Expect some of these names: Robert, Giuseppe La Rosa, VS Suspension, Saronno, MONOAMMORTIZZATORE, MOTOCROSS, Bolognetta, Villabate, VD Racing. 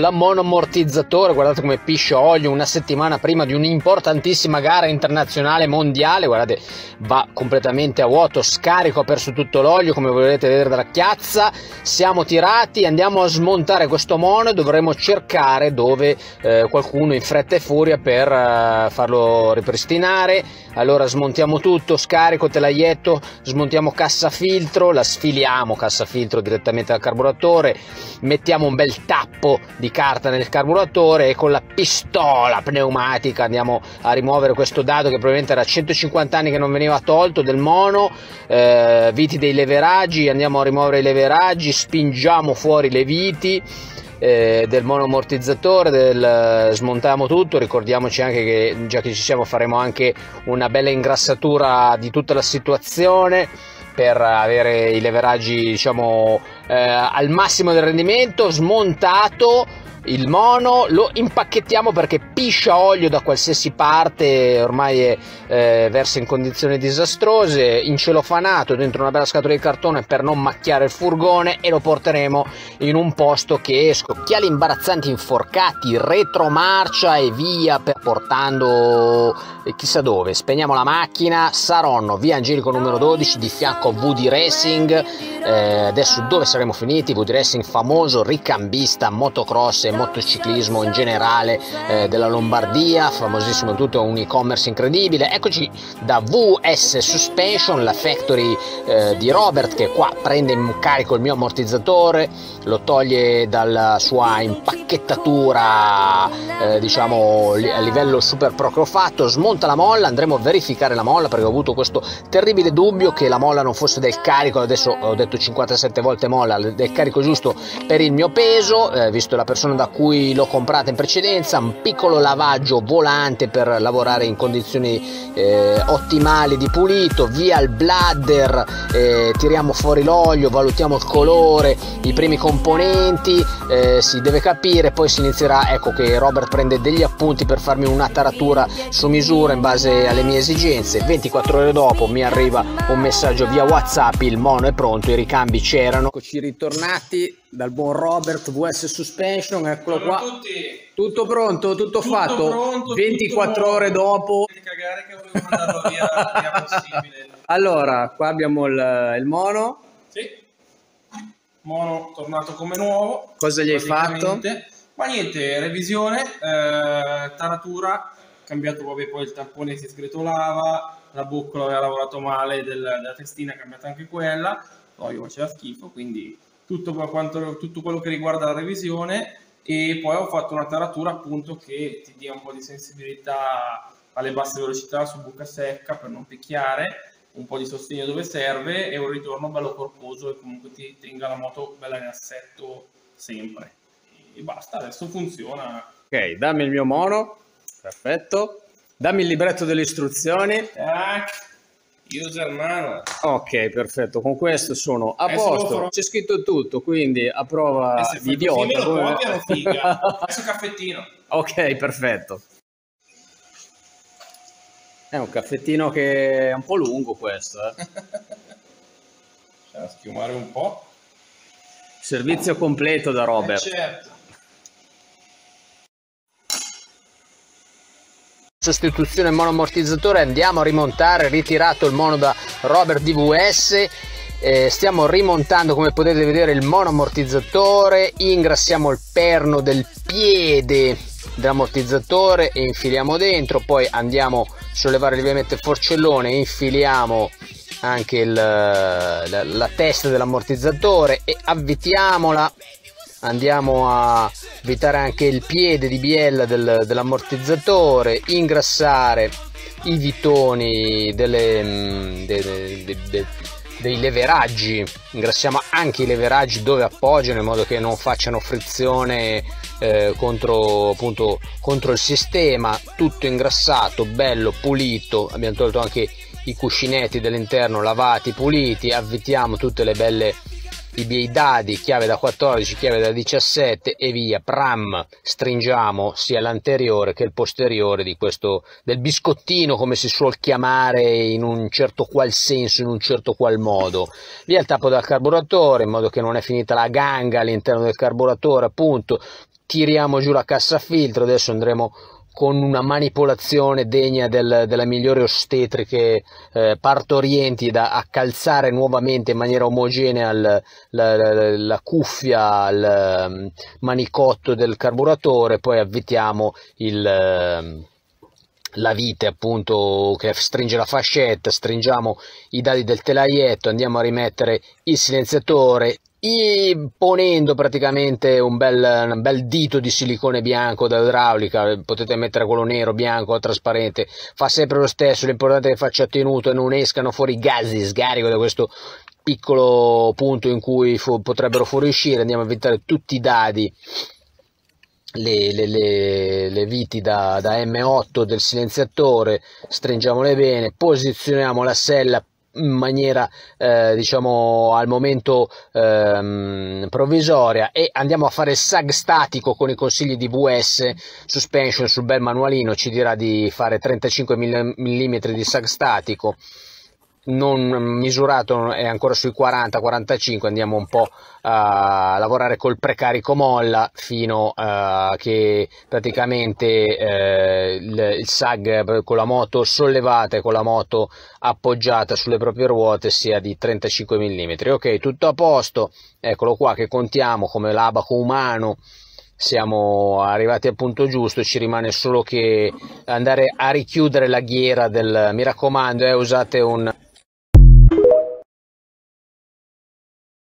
la monoammortizzatore, guardate come piscia olio una settimana prima di un'importantissima gara internazionale mondiale, guardate va completamente a vuoto, scarico, ha perso tutto l'olio come volete vedere dalla chiazza, siamo tirati, andiamo a smontare questo mono e dovremo cercare dove qualcuno in fretta e furia per farlo ripristinare. Allora smontiamo tutto, scarico, telaietto, smontiamo cassa filtro, la sfiliamo cassa filtro direttamente dal carburatore, mettiamo un bel tappo di carta nel carburatore e con la pistola pneumatica andiamo a rimuovere questo dado che probabilmente era 150 anni che non veniva tolto del mono, viti dei leveraggi, andiamo a rimuovere i leveraggi, spingiamo fuori le viti del monoammortizzatore, smontiamo tutto, ricordiamoci anche che già che ci siamo faremo anche una bella ingrassatura di tutta la situazione per avere i leveraggi diciamo al massimo del rendimento. Smontato il mono lo impacchettiamo perché piscia olio da qualsiasi parte, ormai è versa in condizioni disastrose, incelofanato dentro una bella scatola di cartone per non macchiare il furgone e lo porteremo in un posto che scocchiali imbarazzanti, inforcati, retromarcia e via, portando chissà dove. Spegniamo la macchina, Saronno, via Angelico numero 12, di fianco a VD Racing. Adesso dove saremo finiti? VD Racing, famoso ricambista motocross e motociclismo in generale della Lombardia, famosissimo in tutto, un e-commerce incredibile. Eccoci da VS Suspension, la factory di Robert, che qua prende in carico il mio ammortizzatore, lo toglie dalla sua impacchettatura diciamo a livello super procrofatto, smonta la molla, andremo a verificare la molla perché ho avuto questo terribile dubbio che la molla non fosse del carico, adesso ho detto 57 volte molla, del carico giusto per il mio peso, visto la persona da cui l'ho comprata in precedenza, un piccolo lavaggio volante per lavorare in condizioni ottimali di pulito, via il bladder, tiriamo fuori l'olio, valutiamo il colore, i primi componenti, si deve capire, poi si inizierà, ecco che Robert prende degli appunti per farmi una taratura su misura in base alle mie esigenze. 24 ore dopo mi arriva un messaggio via WhatsApp, il mono è pronto, i ricambi c'erano. Eccoci ritornati dal buon Robert, VS Suspension, eccolo qua, tutto pronto, tutto fatto, pronto, 24 tutto ore dopo. Cagare che volevo mandarlo via, possibile. Allora, qua abbiamo il mono. Sì, mono tornato come nuovo. Cosa gli hai fatto? Ma niente, revisione, taratura, cambiato vabbè, poi il tampone si sgretolava, la buccola aveva lavorato male della testina, cambiata anche quella, l'olio faceva schifo, quindi tutto quello che riguarda la revisione, e poi ho fatto una taratura appunto che ti dia un po' di sensibilità alle basse velocità su buca secca per non picchiare, un po' di sostegno dove serve e un ritorno bello corposo e comunque ti tenga la moto bella in assetto sempre. E basta, adesso funziona. Ok, dammi il mio mono, perfetto, dammi il libretto delle istruzioni, tac, user manual. Ok, perfetto, con questo sono a posto, c'è scritto tutto, quindi a prova di idiota come... figa. Faccio un caffettino. Ok, perfetto, è un caffettino che è un po' lungo questo, eh. C'è schiumare un po'. Servizio completo da Robert, certo. Sostituzione monoammortizzatore, andiamo a rimontare, ritirato il mono da Robert DVS, stiamo rimontando come potete vedere il monoammortizzatore, ingrassiamo il perno del piede dell'ammortizzatore e infiliamo dentro, poi andiamo a sollevare lievemente il forcellone e infiliamo anche la testa dell'ammortizzatore e avvitiamola. Andiamo a avvitare anche il piede di biella dell'ammortizzatore, ingrassare i vitoni dei leveraggi, ingrassiamo anche i leveraggi dove appoggiano in modo che non facciano frizione contro il sistema, tutto ingrassato, bello, pulito, abbiamo tolto anche i cuscinetti dell'interno, lavati, puliti, avvitiamo tutte le belle... i miei dadi, chiave da 14, chiave da 17 e via, pram, stringiamo sia l'anteriore che il posteriore di questo, del biscottino come si suol chiamare in un certo qual senso, in un certo qual modo, via il tappo del carburatore in modo che non è finita la ganga all'interno del carburatore appunto, tiriamo giù la cassa filtro. Adesso andremo con una manipolazione degna della migliore ostetriche partorienti, da accalzare nuovamente in maniera omogenea la cuffia al manicotto del carburatore. Poi avvitiamo la vite, appunto, che stringe la fascetta, stringiamo i dadi del telaietto, andiamo a rimettere il silenziatore, ponendo praticamente un bel dito di silicone bianco da idraulica. Potete mettere quello nero, bianco o trasparente, fa sempre lo stesso, l'importante è che faccia tenuto e non escano fuori gas di scarico da questo piccolo punto in cui potrebbero fuoriuscire. Andiamo a evitare tutti i dadi, le viti da M8 del silenziatore, stringiamole bene, posizioniamo la sella in maniera diciamo al momento provvisoria, e andiamo a fare il sag statico con i consigli di VS Suspension. Sul bel manualino ci dirà di fare 35 mm di sag statico, non misurato, è ancora sui 40-45. Andiamo un po' a lavorare col precarico molla fino a che praticamente il sag con la moto sollevata e con la moto appoggiata sulle proprie ruote sia di 35 mm. Ok, tutto a posto, eccolo qua che contiamo come l'abaco umano. Siamo arrivati al punto giusto, ci rimane solo che andare a richiudere la ghiera mi raccomando, usate un